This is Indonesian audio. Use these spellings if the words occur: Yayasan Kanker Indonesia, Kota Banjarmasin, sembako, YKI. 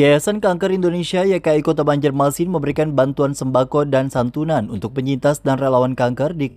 Yayasan Kanker Indonesia YKI Kota Banjarmasin memberikan bantuan sembako dan santunan untuk penyintas dan relawan kanker di